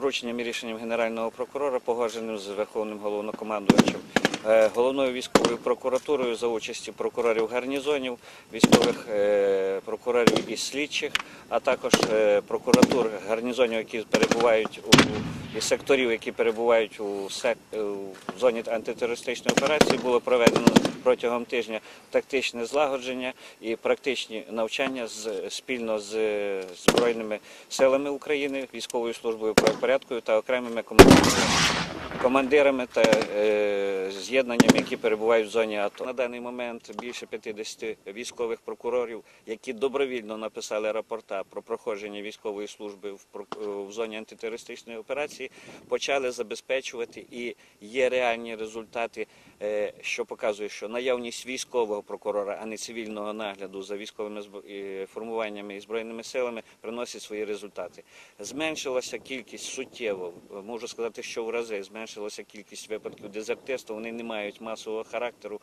дорученням і рішенням Генерального прокурора, погодженим з Верховним Головнокомандуючим, Головною військовою прокуратурою за участі прокурорів гарнізонів, військових прокурорів і слідчих, а також прокуратур гарнізонів, які перебувають і секторів, які перебувають у зоні антитерористичної операції, було проведено протягом тижня тактичне злагодження і практичні навчання спільно з Збройними силами України, Військовою службою правопорядку та окремими командирами та з'єднаннями, які перебувають в зоні АТО. На даний момент більше 50 військових прокурорів, які добровільно написали рапорта про проходження військової служби в зоні антитерористичної операції, почали забезпечувати, і є реальні результати, що показує, що наявність військового прокурора, а не цивільного нагляду за військовими формуваннями і Збройними силами, приносить свої результати. Зменшилася кількість суттєво, можу сказати, що в рази зменшилася кількість випадків дезертирства, вони не мають масового характеру.